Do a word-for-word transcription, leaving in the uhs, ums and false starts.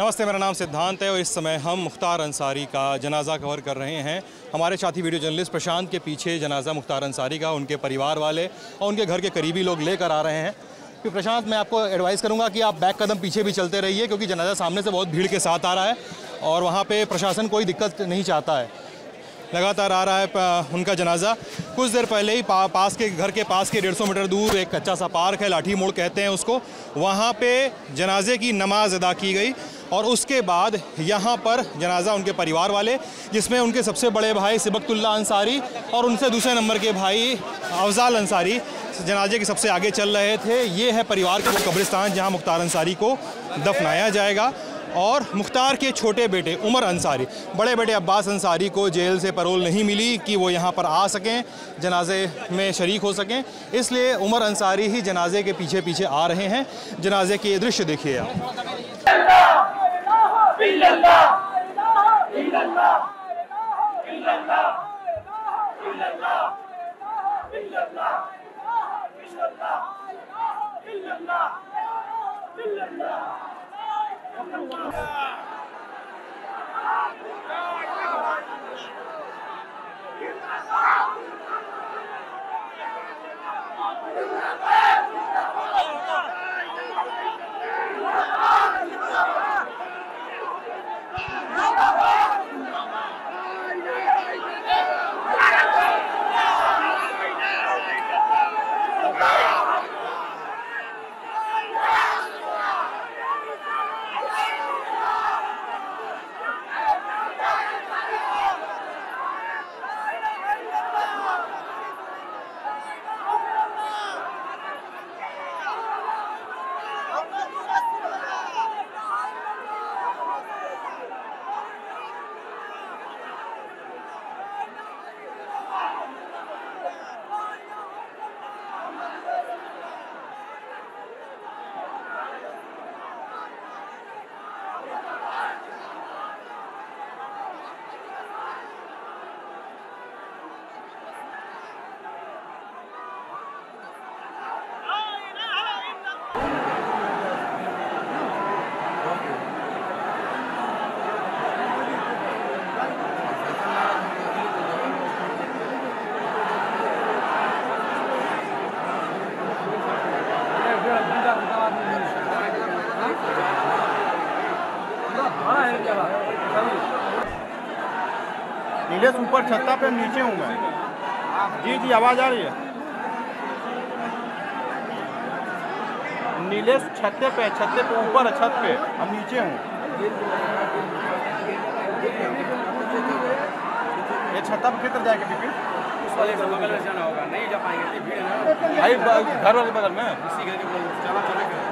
नमस्ते, मेरा नाम सिद्धांत है और इस समय हम मुख्तार अंसारी का जनाजा कवर कर रहे हैं। हमारे साथी वीडियो जर्नलिस्ट प्रशांत के पीछे जनाजा मुख्तार अंसारी का उनके परिवार वाले और उनके घर के करीबी लोग लेकर आ रहे हैं। तो प्रशांत, मैं आपको एडवाइस करूंगा कि आप बैक कदम पीछे भी चलते रहिए, क्योंकि जनाजा सामने से बहुत भीड़ के साथ आ रहा है और वहाँ पर प्रशासन कोई दिक्कत नहीं चाहता है, लगातार आ रहा है उनका जनाजा। कुछ देर पहले ही पा, पास के घर के पास के डेढ़ सौ मीटर दूर एक कच्चा सा पार्क है, लाठी मोड़ कहते हैं उसको, वहाँ पे जनाजे की नमाज अदा की गई और उसके बाद यहाँ पर जनाजा उनके परिवार वाले, जिसमें उनके सबसे बड़े भाई सिबकतुल्ला अंसारी और उनसे दूसरे नंबर के भाई अफजाल अंसारी जनाजे के सबसे आगे चल रहे थे। ये है परिवार का वो कब्रिस्तान जहाँ मुख्तार अंसारी को दफनाया जाएगा। और मुख्तार के छोटे बेटे उमर अंसारी, बड़े बेटे अब्बास अंसारी को जेल से पैरोल नहीं मिली कि वो यहाँ पर आ सकें, जनाजे में शरीक हो सकें, इसलिए उमर अंसारी ही जनाजे के पीछे पीछे आ रहे हैं। जनाजे के दृश्य देखिए आप। नीलेश ऊपर छत्ता पे, नीचे हूँ मैं। जी जी, आवाज आ रही है? नीलेश छत्ते पे, छत्ते पे ऊपर, छत पे, हम नीचे हूँ। ये छत्ता पे किधर जाएगा टिफिन? उस वाले बगल में जाना होगा, नहीं जा पाएंगे, भीड़ है ना भाई, घर वाले बगल में, इसी घर के बगल में जाना चलेगा।